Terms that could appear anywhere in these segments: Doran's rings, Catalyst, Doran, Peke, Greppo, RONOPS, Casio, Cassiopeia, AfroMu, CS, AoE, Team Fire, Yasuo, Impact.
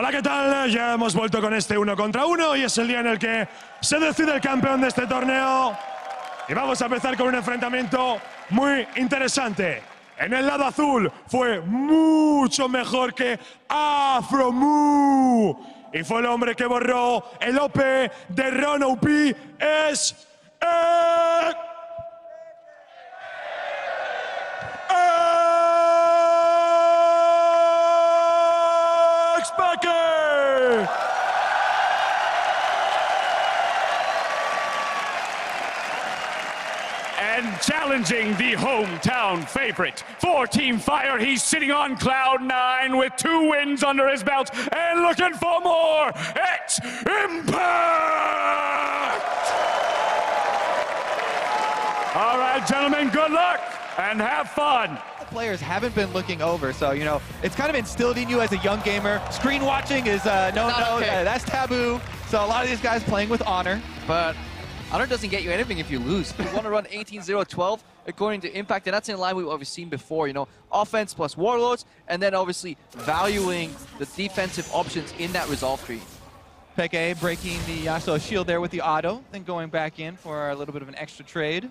Hola, ¿qué tal? Ya hemos vuelto con este 1 contra 1 y es el día en el que se decide el campeón de este torneo. Y vamos a empezar con un enfrentamiento muy interesante. En el lado azul fue mucho mejor que AfroMu. Y fue el hombre que borró el OP de RONOPS. Peke. And challenging the hometown favorite for Team Fire, he's sitting on cloud 9 with 2 wins under his belt and looking for more. It's Impact! All right, gentlemen, good luck and have fun. Players haven't been looking over, so you know it's kind of instilled in you as a young gamer. Screen watching is no, okay. That's taboo. So a lot of these guys playing with honor, but honor doesn't get you anything if you lose. You want to run 18-0-12 according to Impact, and that's in line with what we've seen before. You know, offense plus warlords, and then obviously valuing the defensive options in that resolve tree. Peke breaking the Yasuo shield there with the auto, then going back in for a little bit of an extra trade.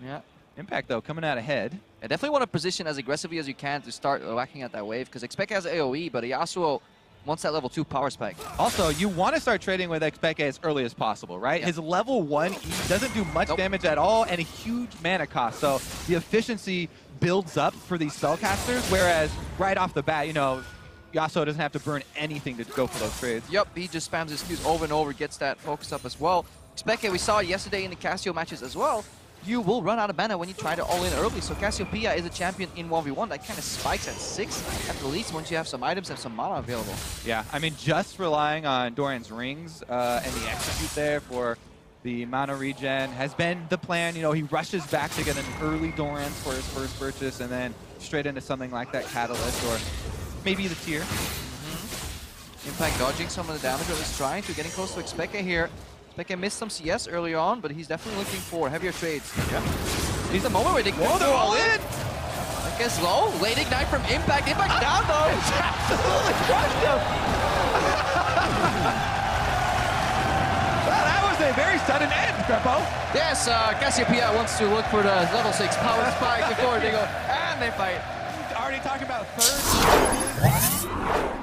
Yeah. Impact, though, coming out ahead. I definitely want to position as aggressively as you can to start whacking at that wave, because Peke has AoE, but Yasuo wants that level 2 power spike. Also, you want to start trading with Peke as early as possible, right? Yep. His level 1 E doesn't do much damage at all, and a huge mana cost, so the efficiency builds up for these spellcasters, whereas right off the bat, you know, Yasuo doesn't have to burn anything to go for those trades. Yep, he just spams his Qs over and over, gets that focus up as well. Peke, we saw yesterday in the Casio matches as well, you will run out of mana when you try to all-in early, so Cassiopeia is a champion in 1v1 that kind of spikes at 6 at the least once you have some items and some mana available. Yeah, I mean, just relying on Doran's rings and the execute there for the mana regen has been the plan. You know, he rushes back to get an early Doran for his first purchase and then straight into something like that Catalyst or maybe the tier. Impact dodging some of the damage that he's trying to, getting close to Peke here. Peke missed some CS early on, but he's definitely looking for heavier trades. Yeah. He's the moment where they go all in. Peke's low. Late ignite from Impact. Impact's down, though. It's absolutely crushed him. Well, that was a very sudden end, Greppo. Yes, Cassiopeia wants to look for the level 6 power spike before they go, and they fight. Already talking about third.